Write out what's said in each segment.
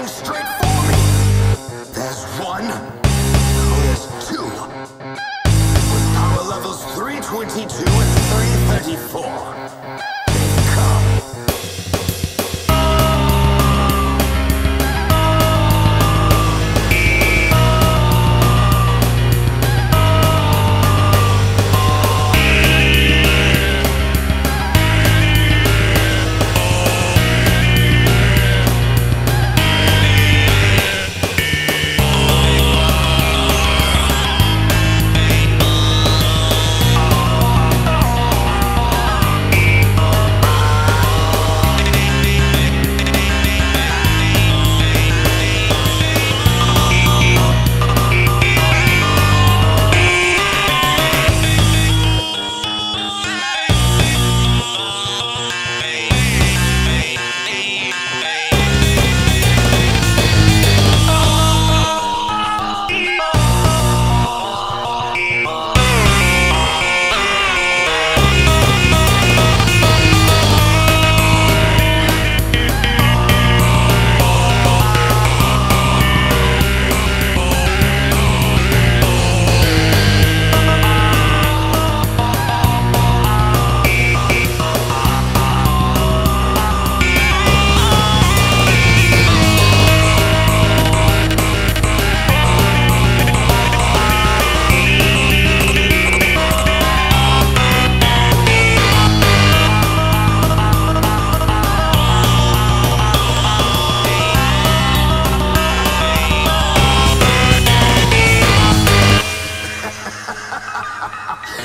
heading straight for me. There's one. Oh, there's two. With power levels 322 and 334.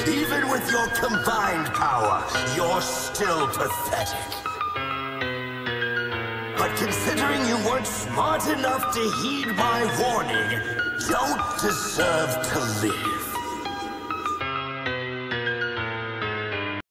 Even with your combined power, you're still pathetic. But considering you weren't smart enough to heed my warning, you don't deserve to live.